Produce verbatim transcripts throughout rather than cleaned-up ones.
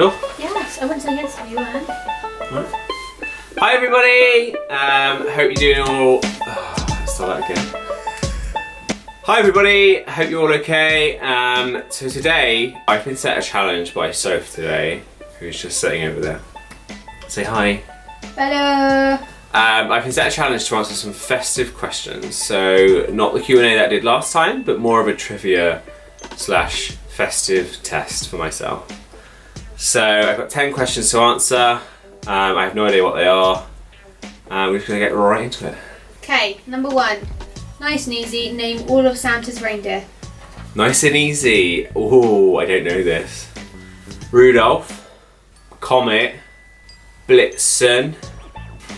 Cool? Yes, I wouldn't say yes if you weren't. Right. Hi everybody! Um, hope you're doing all... Oh, let's start that again. Hi everybody, I hope you're all okay. Um, so today, I've been set a challenge by Soph today, who's just sitting over there. Say hi. Hello. Um, I've been set a challenge to answer some festive questions. So, not the Q and A that I did last time, but more of a trivia slash festive test for myself. So, I've got ten questions to answer. Um, I have no idea what they are. Um, we're just gonna get right into it. Okay, number one. Nice and easy, name all of Santa's reindeer. Nice and easy. Oh, I don't know this. Rudolph, Comet, Blitzen,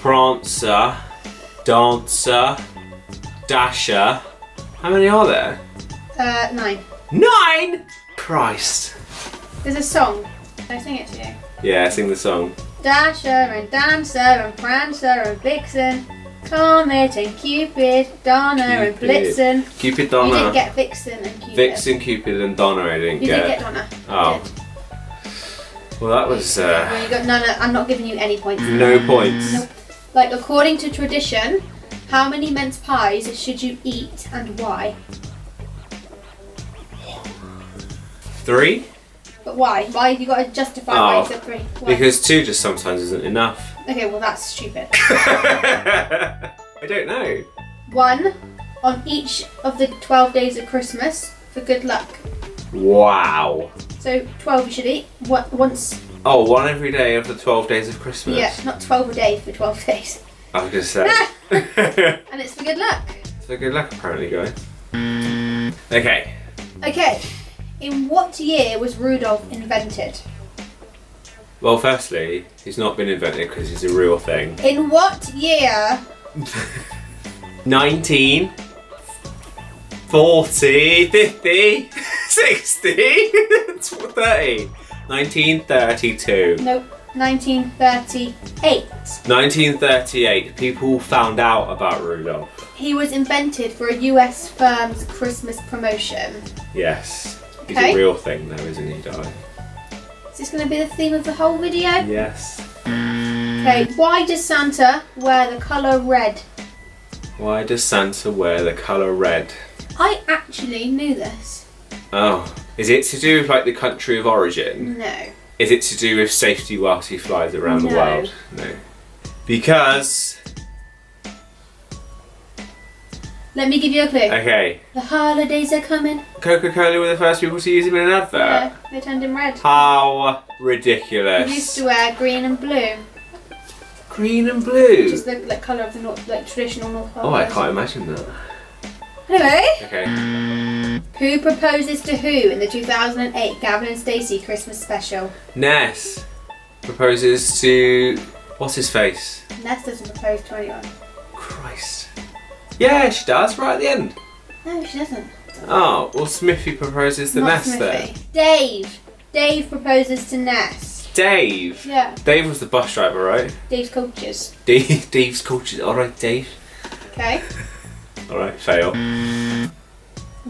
Prancer, Dancer, Dasher. How many are there? Uh, nine. Nine? Christ. There's a song. Can I sing it to you? Yeah, sing the song. Dasher and Dancer and Prancer and Blitzen. Comet and Cupid, Donna Cupid. and Blitzen. Cupid, Donna. You didn't get Vixen and Cupid. Vixen, Cupid and Donna I didn't you get. You did get Donna. Oh. Well that was... Uh, well, you got none of, I'm not giving you any points. No points. Nope. Like according to tradition, how many mince pies should you eat and why? Three? But why? Why have you got to justify why you said three? Why? Because two just sometimes isn't enough. Okay, well that's stupid. I don't know. One on each of the twelve days of Christmas for good luck. Wow. So twelve you should eat what, once. Oh, one every day of the twelve days of Christmas. Yeah, not twelve a day for twelve days. I was gonna say. And it's for good luck. It's for good luck apparently, guys. Okay. Okay. In what year was Rudolph invented? Well, firstly, he's not been invented because he's a real thing. In what year? nineteen, forty, fifty, sixty, thirty. nineteen thirty-two. Nope, nineteen thirty-eight. nineteen thirty-eight, people found out about Rudolph. He was invented for a U S firm's Christmas promotion. Yes, he's okay. A real thing though, isn't he, darling? Is this going to be the theme of the whole video? Yes. Okay, why does Santa wear the colour red? Why does Santa wear the colour red? I actually knew this. Oh. Is it to do with like the country of origin? No. Is it to do with safety whilst he flies around no. the world? No. Because... Let me give you a clue. Okay. The holidays are coming. Coca Cola were the first people to use him in an advert. Yeah, they turned him red. How ridiculous. He used to wear green and blue. Green and blue? Which is the like, colour of the north, like, traditional North Pole. Oh, I can't imagine that. Anyway. Okay. Who proposes to who in the two thousand eight Gavin and Stacey Christmas special? Ness proposes to. What's his face? Ness doesn't propose to anyone. Christ. Yeah, she does, right at the end. No, she doesn't. Oh, well Smithy proposes to Ness then. Dave. Dave proposes to Ness. Dave? Yeah. Dave was the bus driver, right? Dave's cultures. Dave, Dave's cultures. Alright, Dave. Okay. Alright, fail.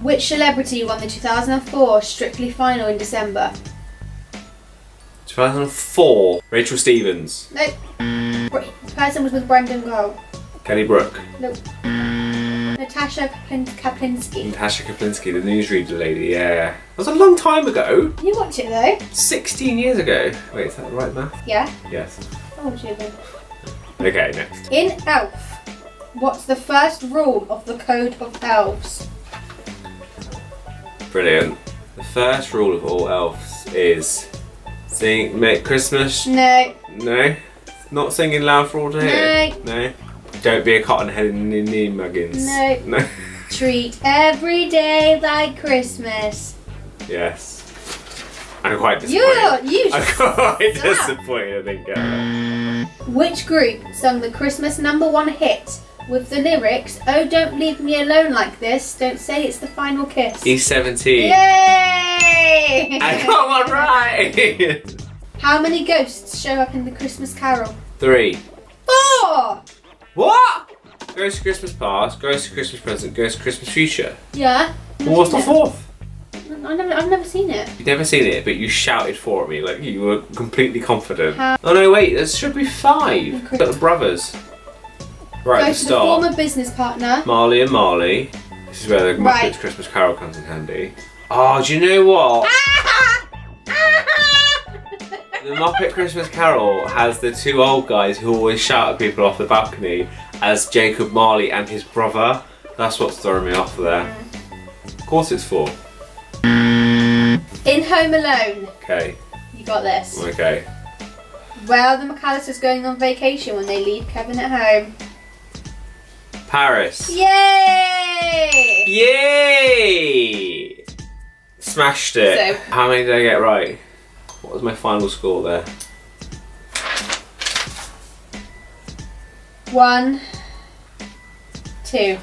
Which celebrity won the two thousand four Strictly final in December? two thousand four? Rachel Stevens. Nope. The person was with Brendan Cole. Kelly Brook. Nope. Natasha Kaplinsky. Natasha Kaplinsky, the newsreader lady, yeah. That was a long time ago. You watch it though. sixteen years ago. Wait, is that right math? Yeah. Yes. Oh, stupid. Okay, next. In Elf, what's the first rule of the Code of Elves? Brilliant. The first rule of all elves is sing, make Christmas. No. No? Not singing loud for all day? No. No. Don't be a cottonhead in knee muggins. No. No. Treat every day like Christmas. Yes. I'm quite disappointed. You're, you I'm quite stop. disappointed, I think. Uh, Which group sung the Christmas number one hit with the lyrics, "Oh, don't leave me alone like this, don't say it's the final kiss"? East seventeen. Yay! I got one right! How many ghosts show up in the Christmas Carol? Three. Four! What? Goes to Christmas past, goes to Christmas present, goes to Christmas future. Yeah. Well, what's the fourth? I've never, I've never seen it. You've never seen it, but you shouted for me like you were completely confident. How? Oh no, wait, there should be five. But the brothers. Right, Go to the former business partner. Marley and Marley. This is where the Muppet Christmas Carol comes in handy. Oh, do you know what? The Muppet Christmas Carol has the two old guys who always shout at people off the balcony as Jacob Marley and his brother. That's what's throwing me off there. Mm. Of course it's four. In Home Alone. Okay. You got this. Okay. Where are the McAllisters going on vacation when they leave Kevin at home? Paris. Yay! Yay! Smashed it. So, how many did I get right? What was my final score there? One, two.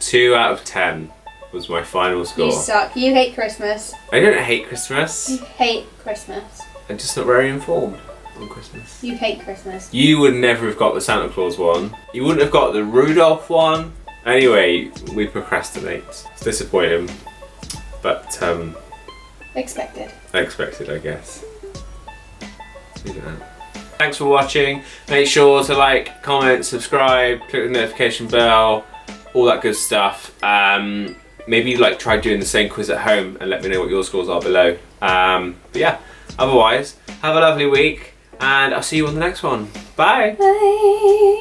Two out of ten was my final score. You suck. You hate Christmas. I don't hate Christmas. You hate Christmas. I'm just not very informed on Christmas. You hate Christmas. You would never have got the Santa Claus one. You wouldn't have got the Rudolph one. Anyway, we procrastinate. It's disappointing, but um, expected. Expected, I guess. Yeah. Thanks for watching. Make sure to like, comment, subscribe, click the notification bell, all that good stuff. Um, maybe like try doing the same quiz at home and let me know what your scores are below. Um, but yeah, otherwise, have a lovely week and I'll see you on the next one. Bye. Bye.